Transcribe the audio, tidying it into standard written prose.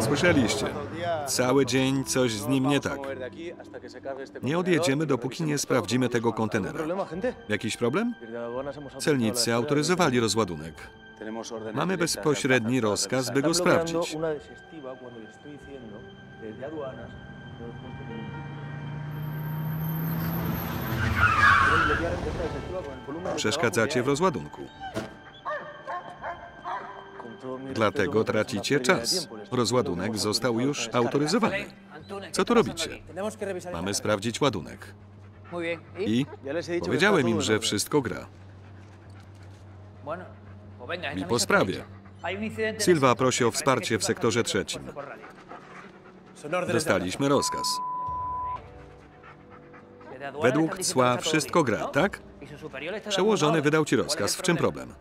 Słyszeliście, cały dzień coś z nim nie tak. Nie odjedziemy, dopóki nie sprawdzimy tego kontenera. Jakiś problem? Celnicy autoryzowali rozładunek. Mamy bezpośredni rozkaz, by go sprawdzić. Przeszkadzacie w rozładunku. Dlatego tracicie czas. Rozładunek został już autoryzowany. Co tu robicie? Mamy sprawdzić ładunek. I powiedziałem im, że wszystko gra. I po sprawie. Silva prosi o wsparcie w sektorze trzecim. Dostaliśmy rozkaz. Według cła wszystko gra, tak? Przełożony wydał ci rozkaz. W czym problem?